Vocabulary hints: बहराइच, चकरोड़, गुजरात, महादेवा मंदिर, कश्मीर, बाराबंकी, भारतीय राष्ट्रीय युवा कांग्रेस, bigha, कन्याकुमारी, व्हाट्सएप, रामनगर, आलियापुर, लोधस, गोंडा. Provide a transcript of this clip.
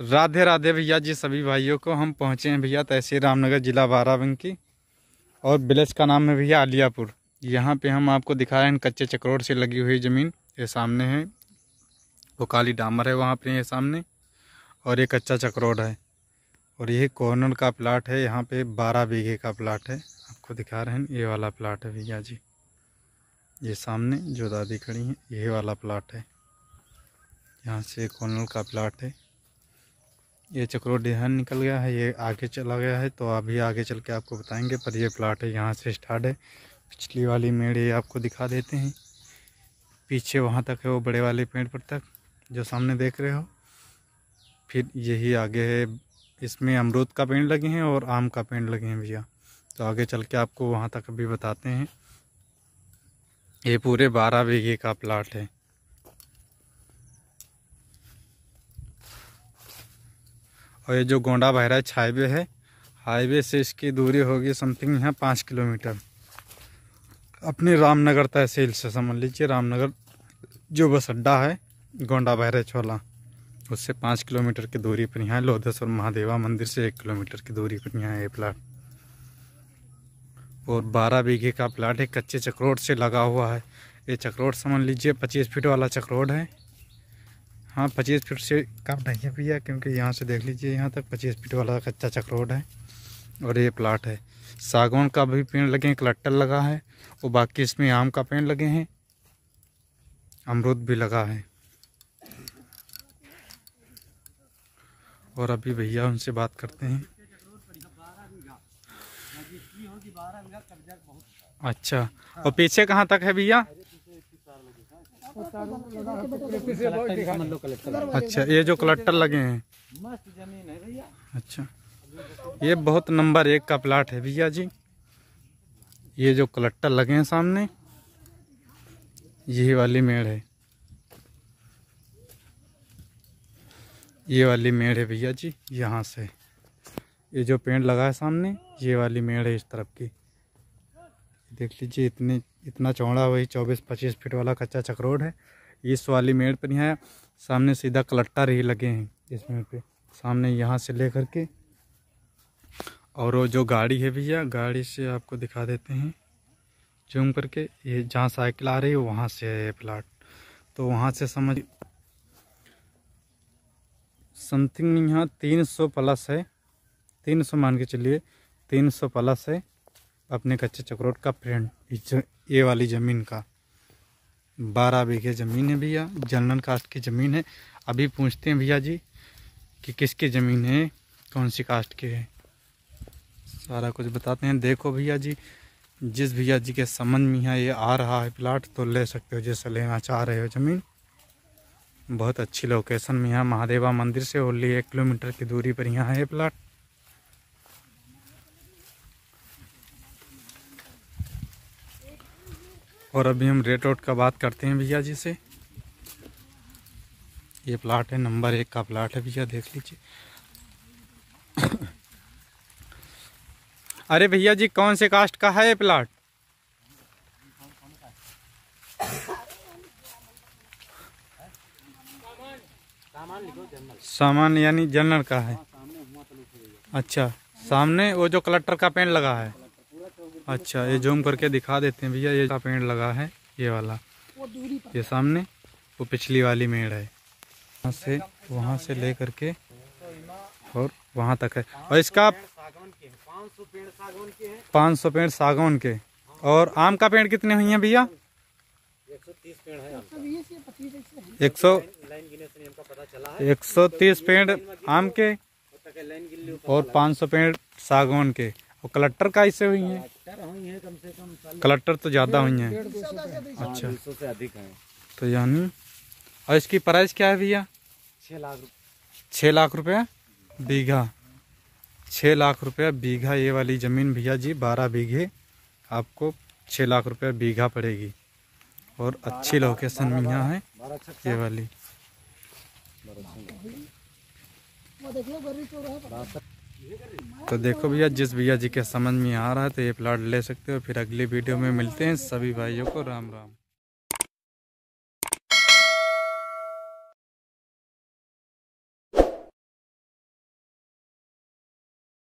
राधे राधे भैया जी, सभी भाइयों को। हम पहुँचे हैं भैया तहसील रामनगर, ज़िला बाराबंकी, और विलेज का नाम है भैया आलियापुर। यहाँ पे हम आपको दिखा रहे हैं कच्चे चकरोड़ से लगी हुई ज़मीन। ये सामने है वो काली डामर है, वहाँ पे ये सामने, और ये कच्चा चकरोड़ है, और ये कॉर्नर का प्लाट है। यहाँ पे 12 बीघे का प्लाट है, आपको दिखा रहे हैं। ये वाला प्लाट है भैया जी, ये सामने जो दादी खड़ी हैं, ये वाला प्लाट है। यहाँ से कॉर्नर का प्लाट है। ये चक्रो डिहान निकल गया है, ये आगे चला गया है, तो अभी आगे चल के आपको बताएंगे। पर ये प्लाट है, यहाँ से स्टार्ट है। पिछली वाली मेड़ ये आपको दिखा देते हैं, पीछे वहाँ तक है, वो बड़े वाले पेड़ पर तक जो सामने देख रहे हो। फिर यही आगे है, इसमें अमरूद का पेड़ लगे हैं और आम का पेड़ लगे हैं भैया, तो आगे चल के आपको वहाँ तक भी बताते हैं। ये पूरे 12 बीघे का प्लाट है। और ये जो गोंडा बहराइच हाईवे है, हाईवे से इसकी दूरी होगी समथिंग यहाँ 5 किलोमीटर, अपने रामनगर तहसील से। समझ लीजिए रामनगर जो बस अड्डा है गोंडा बहराइच वाला, उससे 5 किलोमीटर की दूरी पर यहाँ लोधस और महादेवा मंदिर से 1 किलोमीटर की दूरी पर यहाँ ये प्लाट। और 12 बीघे का प्लाट है, कच्चे चकरोट से लगा हुआ है। ये चकरोट समझ लीजिए 25 फीट वाला चकरोट है। हाँ, 25 फीट से कम नहीं है भैया, क्योंकि यहाँ से देख लीजिए यहाँ तक 25 फीट वाला कच्चा चकरोट है। और ये प्लाट है, सागौन का भी पेड़ लगे हैं, क्लट्टर लगा है, और बाकी इसमें आम का पेड़ लगे हैं, अमरूद भी लगा है। और अभी भैया उनसे बात करते हैं। अच्छा, और पीछे कहाँ तक है भैया? अच्छा, ये जो क्लटर लगे हैं, मस्त जमीन है भैया। अच्छा, ये बहुत नंबर 1 का प्लाट है भैया जी। ये जो क्लटर लगे हैं सामने, यही वाली मेड़ है, ये वाली मेड़ है भैया जी। यहाँ से ये जो पेड़ लगा है सामने, ये वाली मेड़ है इस तरफ की। देख लीजिए इतना चौड़ा, वही 24-25 फीट वाला कच्चा चकरोट है। इस वाली मेड़ पर यहाँ सामने सीधा क्लट्टर ही लगे हैं। इस मेड़ पे सामने यहाँ से ले करके, और वो जो गाड़ी है भैया, गाड़ी से आपको दिखा देते हैं जूम करके। ये जहाँ साइकिल आ रही है वहाँ से है ये प्लाट, तो वहाँ से समझ समथिंग यहाँ 300 प्लस है, 300 मान के चलिए, 300 प्लस है अपने कच्चे चकरोट का फ्रेंड। ये वाली ज़मीन का 12 बीघे ज़मीन है भैया, जनरल कास्ट की ज़मीन है। अभी पूछते हैं भैया जी कि किसकी ज़मीन है, कौन सी कास्ट की है, सारा कुछ बताते हैं। देखो भैया जी, जिस भैया जी के समझ में यहाँ ये आ रहा है प्लाट, तो ले सकते हो जैसे लेना चाह रहे हो ज़मीन। बहुत अच्छी लोकेशन में यहाँ महादेवा मंदिर से ओनली 1 किलोमीटर की दूरी पर यहाँ है प्लाट। और अभी हम रेट आउट का बात करते हैं भैया जी से। ये प्लाट है, नंबर 1 का प्लाट है भैया, देख लीजिए। अरे भैया जी, कौन से कास्ट का है ये प्लाट? सामान यानी जनरल का है। अच्छा, सामने वो जो क्लटर का पेड़ लगा है। अच्छा, ये जूम करके दिखा देते हैं भैया, ये का पेड़ लगा है, ये वाला, ये सामने, वो पिछली वाली मेड़ है। वहाँ से ले करके और वहाँ तक है। और इसका 500 पेड़ सागौन के। और आम का पेड़ कितने हुई हैं भैया? 130 पेड़ आम के, और 500 पेड़ सागौन के। और क्लटर का इससे हुई है, क्लटर तो ज़्यादा हुई हैं। अच्छा, से अधिक है तो यानी। और इसकी प्राइस क्या है भैया? 6 लाख रुपया बीघा, 6 लाख रुपया बीघा। ये वाली ज़मीन भैया जी 12 बीघे, आपको 6 लाख रुपया बीघा पड़ेगी। और अच्छी लोकेशन में यहाँ है ये वाली। तो देखो भैया, जिस भैया जी के समझ में आ रहा है तो ये प्लाट ले सकते हो। फिर अगली वीडियो में मिलते हैं। सभी भाइयों को राम राम।